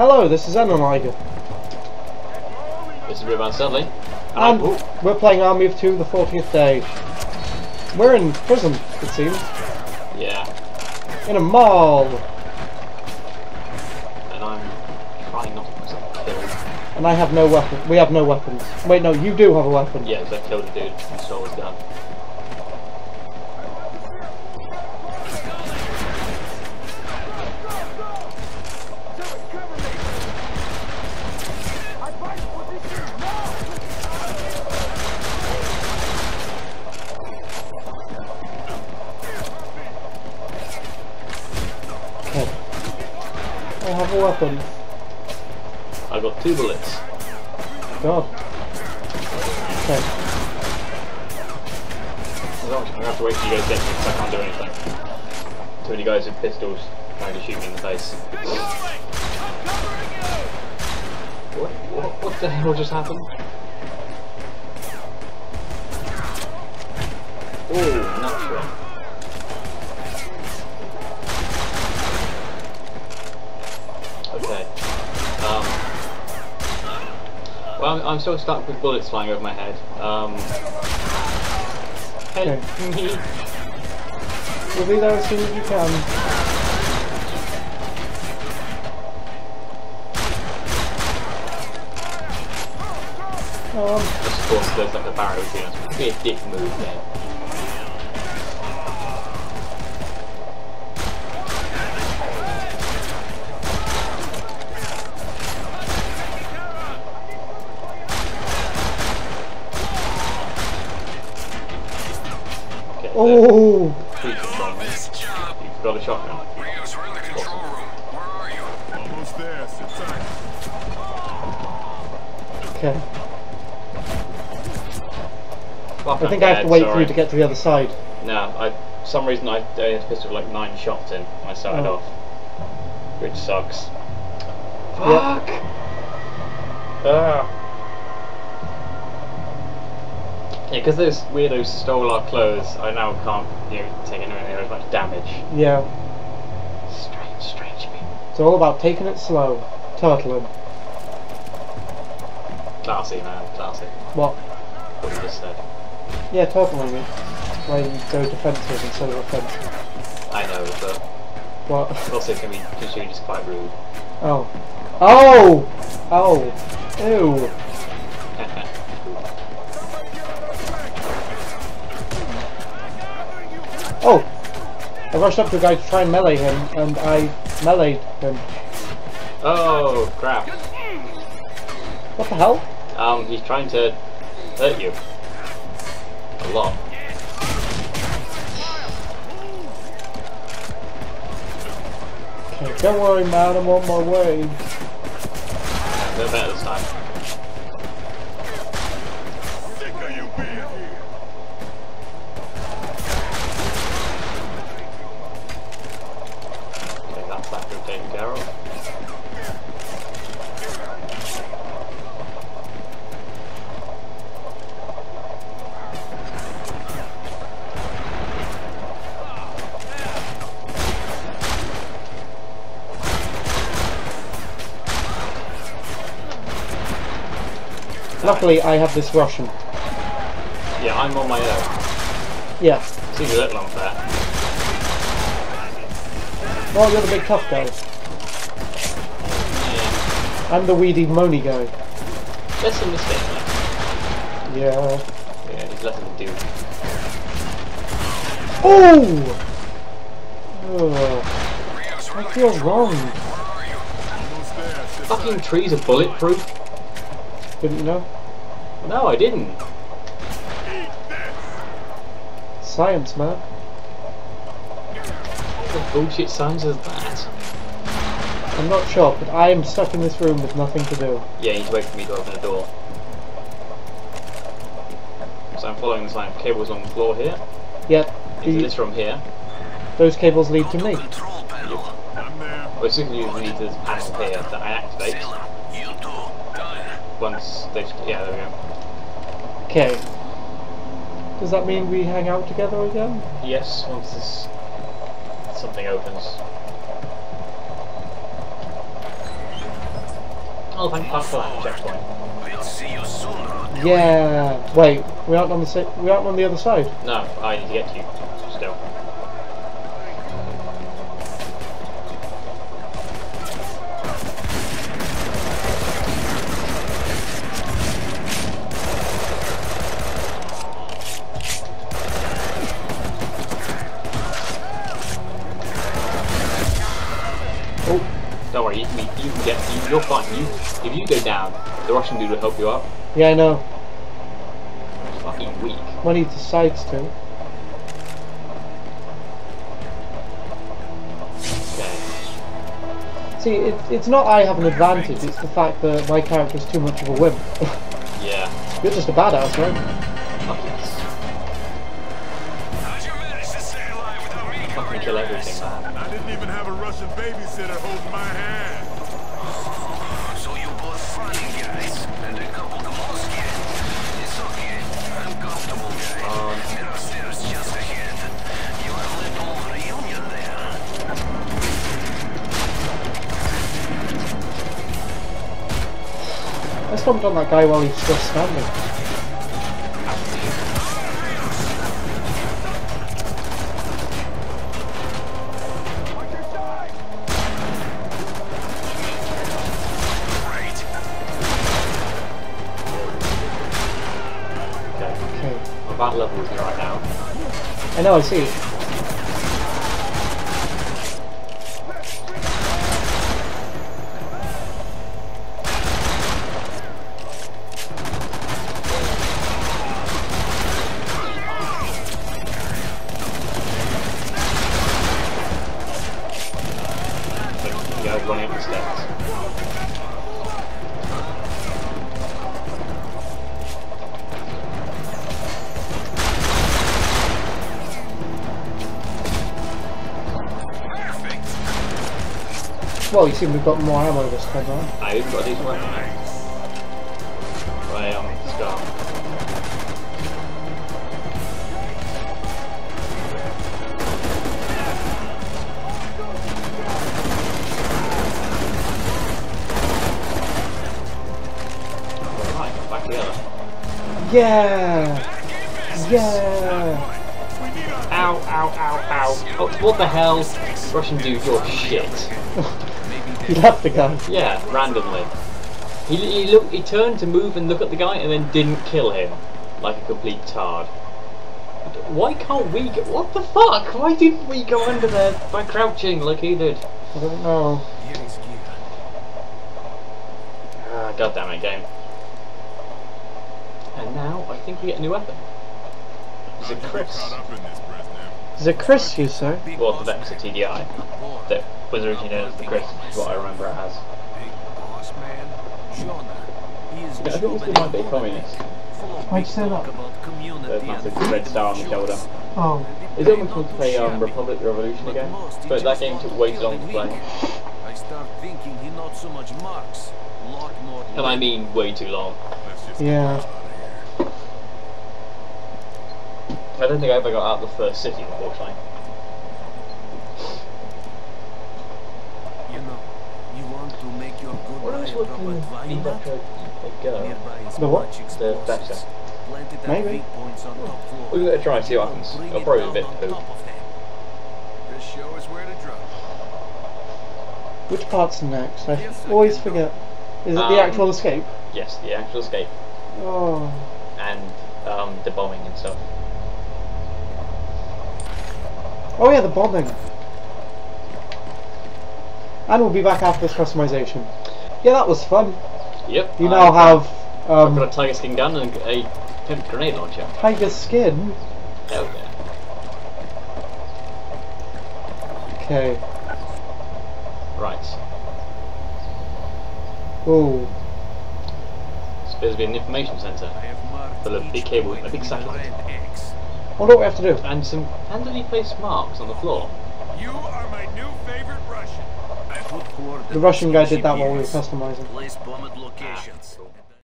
Hello, this is Xenonliger. This is RipVan Stanley. And we're playing Army of Two, The 40th Day. We're in prison, it seems. Yeah. In a mall. And I'm trying not to myself killed. And I have no weapon. We have no weapons. Wait, no, you do have a weapon. Yeah, because I killed a dude. It's always done. I have a weapon. I got 2 bullets. God. Okay. I'm gonna have to wait till you guys get me because I can't do anything. So many guys with pistols trying to shoot me in the face. What the hell just happened? Oh, natural. Well, I'm still stuck with bullets flying over my head. Help me. We'll be there as soon as you can. Of course, there's like a barrier here. It's a pretty dick move there. Oh! You've got a shotgun. Rios, we're in the control room. Where are you? Almost there. Sit tight. Okay. I think I have to wait for you to get to the other side. No, for some reason I had a pistol with like 9 shots in. I started off, which sucks. Fuck! Yep. Yeah, because those weirdos stole our clothes, I now can't take anywhere near as much damage. Yeah. Strange people. It's all about taking it slow. Turtling. Classy, man. Classy. What you just said. Yeah, turtling me. When you go defensive instead of offensive. I know, but... What? Also, can be just quite rude. Oh. Oh! Oh! Ew! Oh! I rushed up to a guy to try and melee him, and I meleeed him. Oh, crap. What the hell? He's trying to hurt you. A lot. Okay, don't worry, man, I'm on my way. No better this time. Sick of you being here. Luckily, I have this Russian. Yeah, I'm on my own. Yeah. Seems a little unfair. Well, you're the big tough guy. Yeah. I'm the weedy moany guy. That's a mistake, man. Yeah. Yeah, he's less of a dude. Oh! I feel wrong. Fucking trees are bulletproof. Didn't you know? No, I didn't. Science, man. What bullshit science is that? I'm not sure, but I am stuck in this room with nothing to do. Yeah, you need to wait for me to open the door. So I'm following the sign of cables on the floor here. Yep. Into this room here. Those cables lead to me. Well, as soon as you lead to this panel here that I activate. Once they... yeah, there we go. Okay. Does that mean we hang out together again? Yes, once this... something opens. I'll hunt past that checkpoint. We'll see you soon, Roger. Yeah. Wait, we aren't on the other side. No, I need to get to you still. Don't worry, you can get, you're fine. If you go down, the Russian dude will help you up. Yeah, I know. It's fucking weak. One needs the sides too. Okay. See, it's not I have an advantage, it's the fact that my character is too much of a wimp. Yeah. You're just a badass, right? Fuck yes. Fucking kill everything, man. I didn't even have a Russian babysitter hold my hand. Oh, so you both funny guys and a couple Gamolskis. It's okay. I'm comfortable, guys. There are stairs just ahead. You have a little reunion there. I stomped on that guy while he's still standing. That level is right now. I know, I see it. Well, you see, we've got more ammo this time, right? I even got these ones. Right, let's go. Alright, come back together. Yeah! Yeah! Ow, ow, ow, ow. Oh, what the hell? Russian dude, you're shit. He left the guy. Yeah, randomly. He turned to move and look at the guy and then didn't kill him. Like a complete tard. Why can't we go... What the fuck? Why didn't we go under there by crouching like he did? I don't know. Ah, goddammit, game. And now I think we get a new weapon. Is it Kriss? Is it Kriss, you say? Well, the Vexer TDI. That was originally known as the Kriss, is what I remember it as. Yeah, I think this might be a communist. Why'd you say that? The massive red star on the shoulder. Oh. Is it fun to play Republic Revolution again? But that game took way too long to play. And I mean way too long. Yeah. I don't think I ever got out of the first city, unfortunately. You know, you want to make your good The what? The Vexer. Maybe. We're going to try and see what happens. It'll probably be a bit poop. Which part's next? I always forget. Is it the actual escape? Yes, the actual escape. Oh. And the bombing and stuff. Oh yeah, the bombing. And we'll be back after this customization. Yeah, that was fun. Yep. You now have... I've got a tiger skin gun and a pimp grenade launcher. Tiger skin? Hell yeah. Okay. Right. Ooh. It's supposed to be an information centre. Full of big cable and a big satellite. What do we have to do? And some handily placed marks on the floor. You are my new favorite Russian. The Russian guy did that while we were customizing. Place bomb at locations.